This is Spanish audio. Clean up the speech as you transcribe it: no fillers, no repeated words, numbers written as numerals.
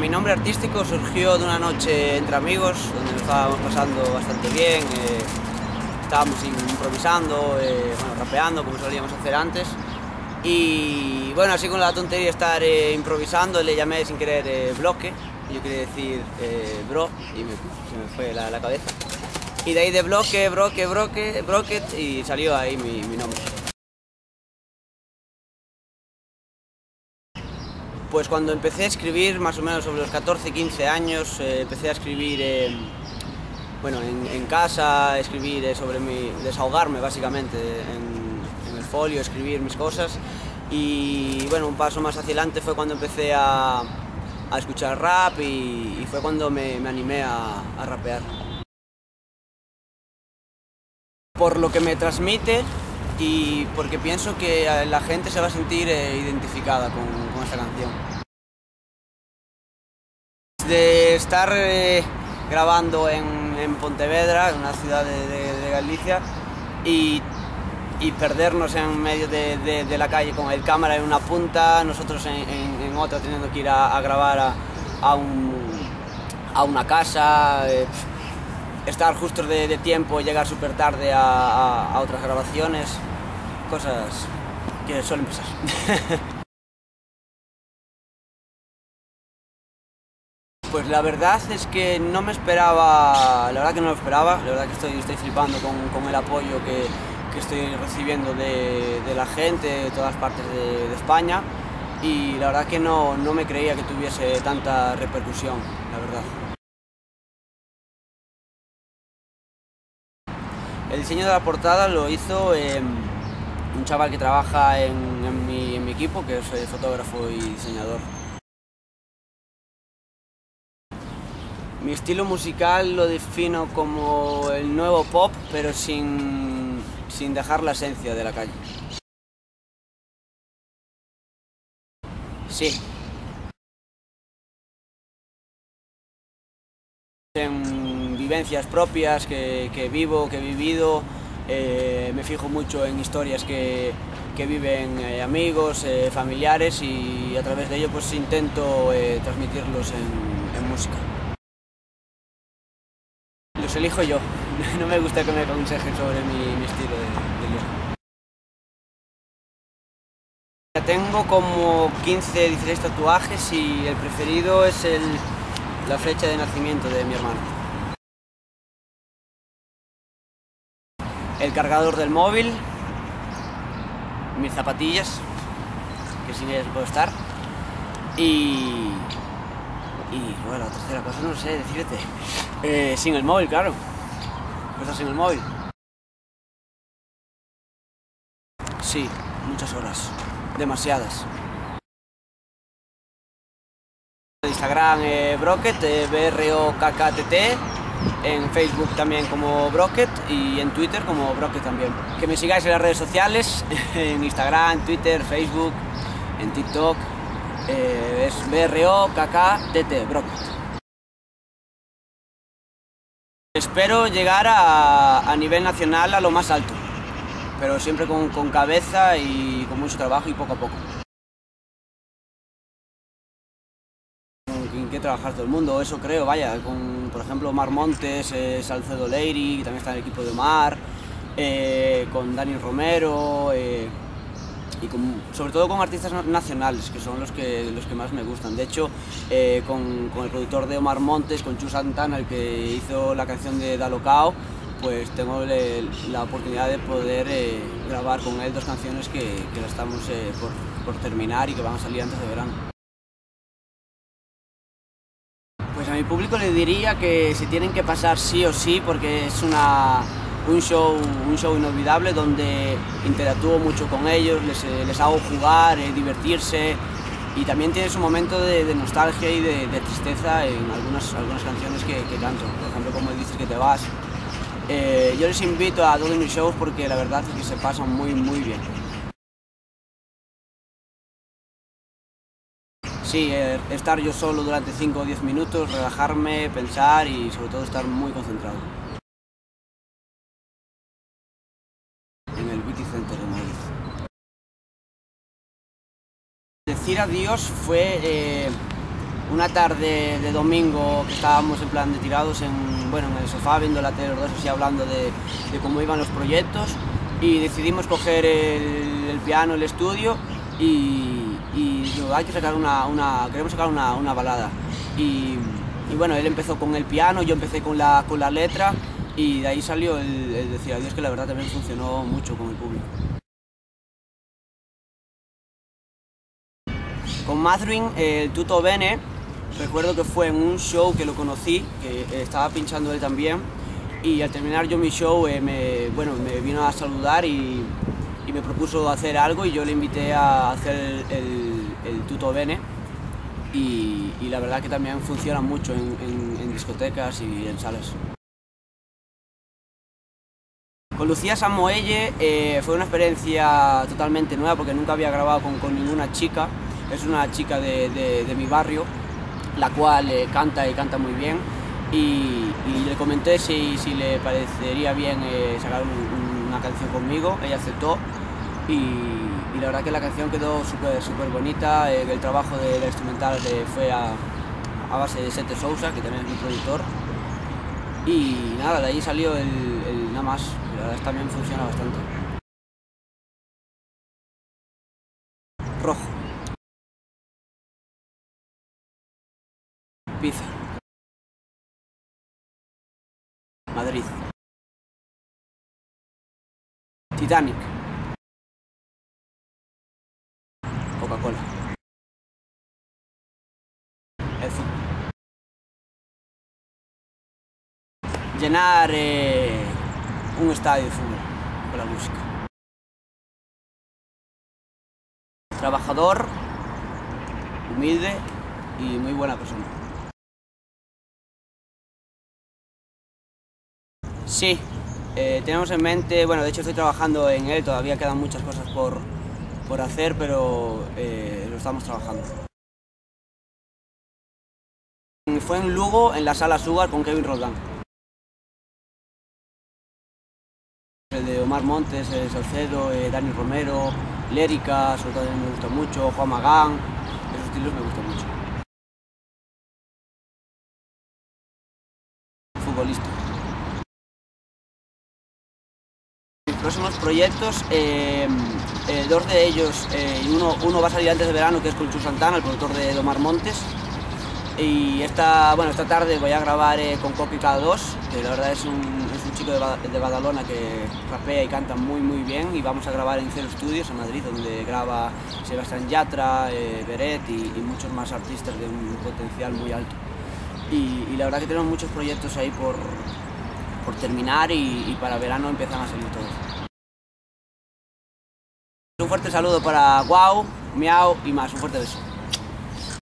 Mi nombre artístico surgió de una noche entre amigos, donde lo estábamos pasando bastante bien, estábamos improvisando, bueno, rapeando como solíamos hacer antes. Y bueno, así con la tontería de estar improvisando, le llamé sin querer Bloque, yo quería decir bro, y se me fue la cabeza. Y de ahí de Bloque, Brokktt, y salió ahí mi nombre. Pues cuando empecé a escribir, más o menos sobre los 14, 15 años, empecé a escribir bueno, en casa, escribir sobre desahogarme básicamente en el folio, escribir mis cosas. Y bueno, un paso más hacia adelante fue cuando empecé a escuchar rap y fue cuando me animé a rapear. Por lo que me transmite, y porque pienso que la gente se va a sentir identificada con esta canción. De estar grabando en Pontevedra, una ciudad de Galicia, y perdernos en medio de la calle con el cámara en una punta, nosotros en otra, teniendo que ir a grabar a una casa, estar justo de tiempo, llegar súper tarde a otras grabaciones, cosas que suelen pasar. Pues la verdad es que no me esperaba, la verdad que no lo esperaba, la verdad que estoy flipando con el apoyo que estoy recibiendo de la gente de todas partes de España, y la verdad que no me creía que tuviese tanta repercusión, la verdad. El diseño de la portada lo hizo un chaval que trabaja en mi equipo, que es fotógrafo y diseñador. Mi estilo musical lo defino como el nuevo pop, pero sin dejar la esencia de la calle. Sí. Vivencias propias que he vivido, me fijo mucho en historias que viven amigos, familiares, y a través de ello pues intento transmitirlos en música. Los elijo yo, no me gusta que me aconsejen sobre mi estilo de vida. Ya tengo como 15, 16 tatuajes y el preferido es la fecha de nacimiento de mi hermano. El cargador del móvil, mis zapatillas, que sin ellas puedo estar, y bueno, la tercera cosa no sé decirte, sin el móvil, claro, cosas sin el móvil. Sí, muchas horas, demasiadas. Instagram Brokktt, BROKKTT, en Facebook también como Brokktt y en Twitter como Brokktt también. Que me sigáis en las redes sociales, en Instagram, Twitter, Facebook, en TikTok, es BROKKTT, Brokktt. Espero llegar a nivel nacional a lo más alto, pero siempre con cabeza y con mucho trabajo y poco a poco. Que trabajar todo el mundo, eso creo, vaya, con por ejemplo Omar Montes, Salcedo Leiri, que también está en el equipo de Omar, con Dani Romero, y sobre todo con artistas nacionales, que son los que más me gustan. De hecho, con el productor de Omar Montes, con Chu Santana, el que hizo la canción de Da Locao, pues tengo la oportunidad de poder grabar con él dos canciones que las estamos por terminar y que van a salir antes de verano. Pues a mi público le diría que se tienen que pasar sí o sí, porque es un show inolvidable donde interactúo mucho con ellos, les hago jugar, divertirse, y también tiene su momento de nostalgia y de tristeza en algunas canciones que canto, por ejemplo como Dices Que Te Vas. Yo les invito a todos mis shows porque la verdad es que se pasan muy muy bien. Sí, estar yo solo durante 5 o 10 minutos, relajarme, pensar y sobre todo estar muy concentrado. En el Witty Center de Madrid. Decir adiós fue una tarde de domingo que estábamos en plan de tirados en el sofá viendo la tele, así hablando de cómo iban los proyectos, y decidimos coger el piano, el estudio y hay que sacar queremos sacar una balada. Y bueno, él empezó con el piano, yo empecé con la letra, y de ahí salió el decir adiós, que la verdad también funcionó mucho con el público. Con Mzrin, el Tutto Bene, recuerdo que fue en un show que lo conocí, que estaba pinchando él también, y al terminar yo mi show me vino a saludar y me propuso hacer algo, y yo le invité a hacer el Tutto Bene. Y la verdad que también funciona mucho en discotecas y en salas. Con Lucía Samoelle fue una experiencia totalmente nueva porque nunca había grabado con ninguna chica. Es una chica de mi barrio, la cual canta muy bien, y le comenté si le parecería bien sacar una canción conmigo. Ella aceptó y la verdad que la canción quedó súper bonita. El trabajo de la instrumental fue a base de Sete Sousa, que también es mi productor, y nada, de ahí salió el Nada Más, la verdad también funciona bastante. Rojo. Pizza. Madrid. Titanic. Coca-Cola. Llenar un estadio de fútbol con la música. Trabajador, humilde y muy buena persona. Sí, tenemos en mente, bueno, de hecho estoy trabajando en él, todavía quedan muchas cosas por hacer, pero lo estamos trabajando. Fue en Lugo, en la sala Sugar, con Kevin Roldán. El de Omar Montes, el Salcedo, Dani Romero, Lérica, sobre todo me gusta mucho, Juan Magán, esos estilos me gustan mucho. Futbolista. Próximos proyectos, dos de ellos, uno va a salir antes de verano, que es con Chu Santana, el productor de Omar Montes, y esta tarde voy a grabar con Copica 2, que la verdad es un chico de Badalona que rapea y canta muy bien, y vamos a grabar en Cero Studios en Madrid, donde graba Sebastián Yatra, Beret y muchos más artistas de un potencial muy alto, y la verdad que tenemos muchos proyectos ahí por terminar, y para verano empiezan a salir todos. Un fuerte saludo para Guau, Miau y más, un fuerte beso.